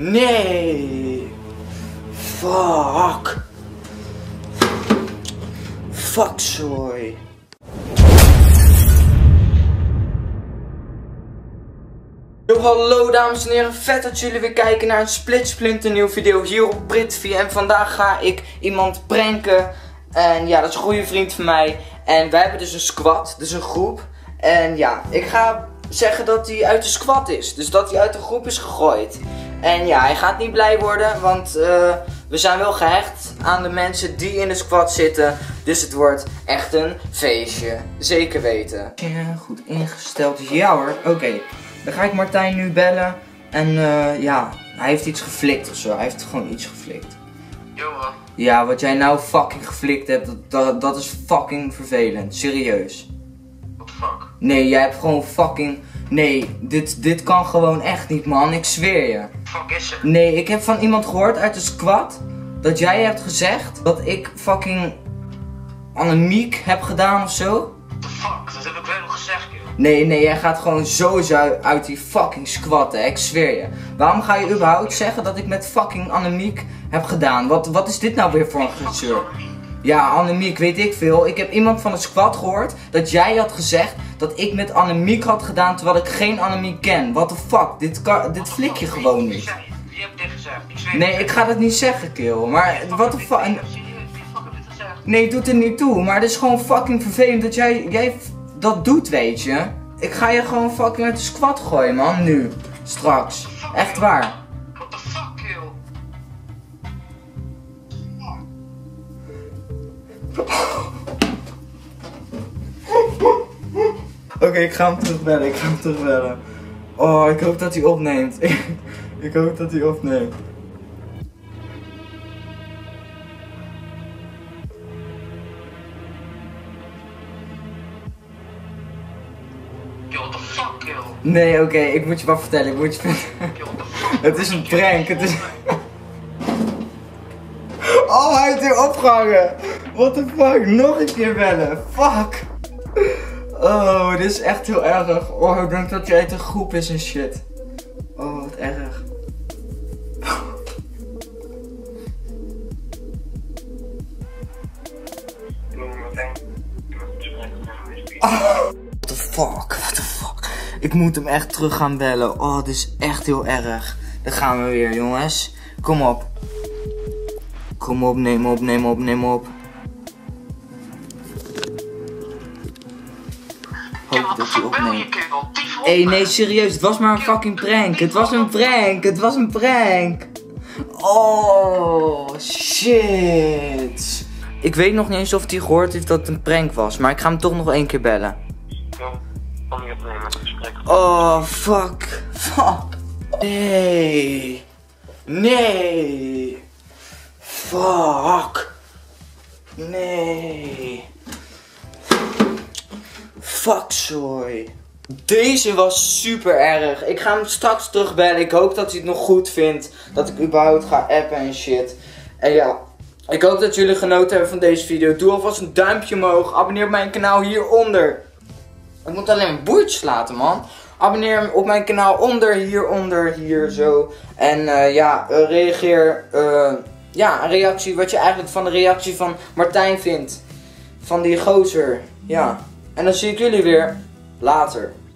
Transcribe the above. Nee. Fuck. Fuck, sorry. Yo, hallo dames en heren, vet dat jullie weer kijken naar een splitsplinter nieuw video hier op PrittTV. En vandaag ga ik iemand pranken. En ja, dat is een goede vriend van mij. En wij hebben dus een squad, dus een groep. En ja, ik ga zeggen dat hij uit de squad is. Dus dat hij uit de groep is gegooid. En ja, hij gaat niet blij worden, want we zijn wel gehecht aan de mensen die in de squad zitten. Dus het wordt echt een feestje, zeker weten. Ja, goed ingesteld. Ja hoor, oké. Dan ga ik Martijn nu bellen. En ja, hij heeft iets geflikt ofzo. Hij heeft gewoon iets geflikt. Johan. Ja, wat jij nou fucking geflikt hebt, dat is fucking vervelend. Serieus. What the fuck? Nee, jij hebt gewoon fucking... Nee, dit kan gewoon echt niet, man. Ik zweer je. Fuck is het? Nee, ik heb van iemand gehoord uit de squad dat jij hebt gezegd dat ik fucking Annemiek heb gedaan ofzo. What the fuck? Dat heb ik wel gezegd, joh. Nee, jij gaat gewoon zo uit die fucking squad, hè. Ik zweer je. Waarom ga je überhaupt zeggen dat ik met fucking Annemiek heb gedaan? Wat is dit nou weer voor een gezeur? Ja, Annemiek, weet ik veel. Ik heb iemand van de squad gehoord dat jij had gezegd dat ik met Annemiek had gedaan terwijl ik geen Annemiek ken. What the fuck? Dit flik je gewoon niet. Je hebt dit gezegd. Ik zweer. Nee, ik ga dat niet zeggen, kill. Maar what the fuck? Nee, doet er niet toe. Maar het is gewoon fucking vervelend dat jij dat doet, weet je. Ik ga je gewoon fucking uit de squad gooien, man. Nu. Straks. Echt waar. What the fuck, kill? Oké, ik ga hem terugbellen. Oh, ik hoop dat hij opneemt. Ik hoop dat hij opneemt. Nee, oké, ik moet je wat vertellen, Het is een prank, Oh, hij heeft weer opgehangen! What the fuck, nog een keer bellen, fuck! Oh, dit is echt heel erg. Oh, ik denk dat jij uit een groep is en shit. Oh, wat erg. What the fuck, Ik moet hem echt terug gaan bellen. Oh, dit is echt heel erg. Daar gaan we weer, jongens. Kom op. Kom op, neem op. Hoop dat je opneemt. Hé, nee, serieus. Het was maar een fucking prank. Het was een prank. Oh, shit. Ik weet nog niet eens of hij gehoord heeft dat het een prank was. Maar ik ga hem toch nog 1 keer bellen. Oh, fuck. Nee. Fuck, sorry. Deze was super erg. Ik ga hem straks terugbellen. Ik hoop dat hij het nog goed vindt. Dat ik überhaupt ga appen en shit. En ja, ik hoop dat jullie genoten hebben van deze video. Doe alvast een duimpje omhoog. Abonneer op mijn kanaal hieronder. Ik moet alleen mijn boertjes laten, man. Abonneer op mijn kanaal hieronder, hier zo. En ja, reageer. Ja, een reactie wat je eigenlijk van de reactie van Martijn vindt. Van die gozer. Ja. En dan zie ik jullie weer later.